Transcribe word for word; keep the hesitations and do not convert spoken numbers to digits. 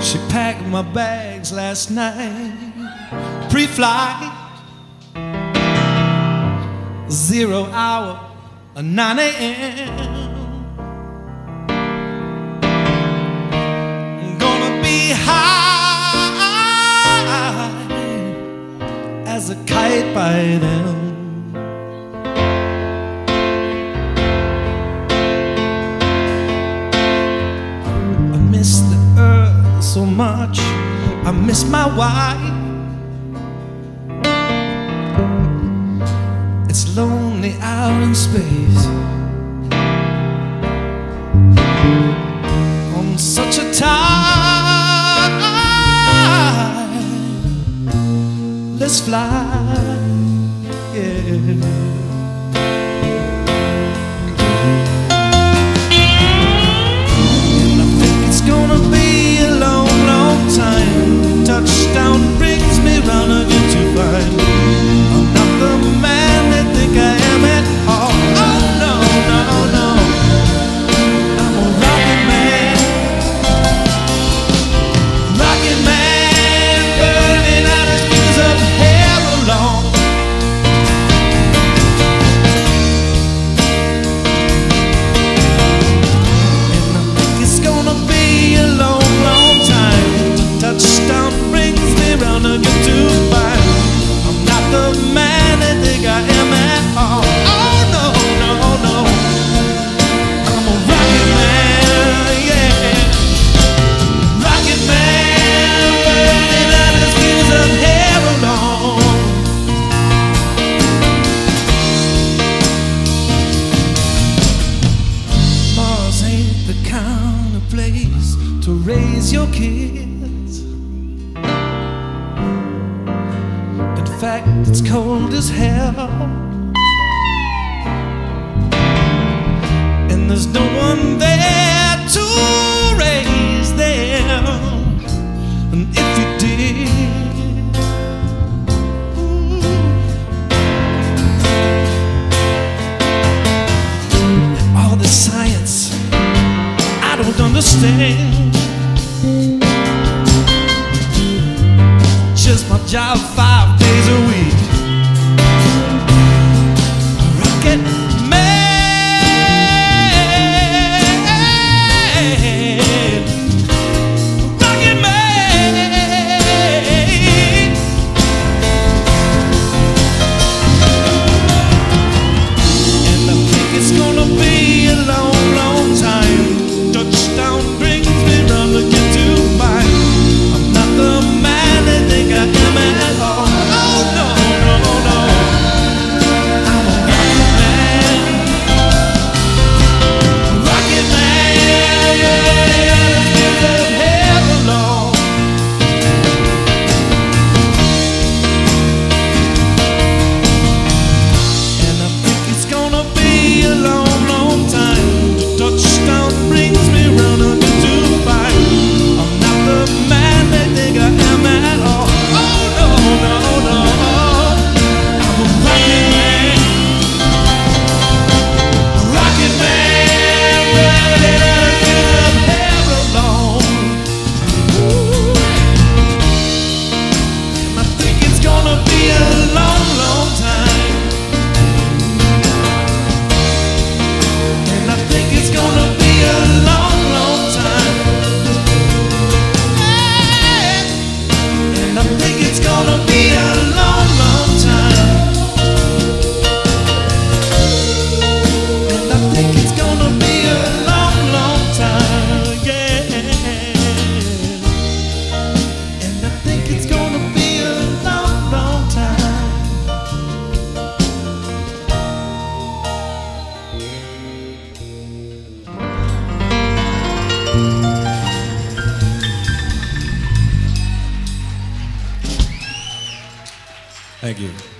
She packed my bags last night, pre-flight, zero hour, nine a m I'm gonna be high as a kite by then. So much, I miss my wife. It's lonely out in space on such a time. Let's fly, yeah. Touchdown brings me round again to find I'm not the man they think I am at all. Oh no, no, no, I'm a rocket man, rocket man, burning out as big as a hell alone. Place to raise your kids. In fact, it's cold as hell, and there's no one there to raise them. And if you did, ooh, all the science I don't understand, just my job five days a week. Rocket Man, Rocket Man. And I think it's gonna be a long, long time. Touchdown brings me round again to mine. I'm not the man they think I am at all. Oh no, no, no, I'm a rocket man, rocket man, get the hell along. And I think it's gonna be a long, long time. Touchdown brings me round again to find I'm not the man they think I am at all. Oh no, no, no. Thank you.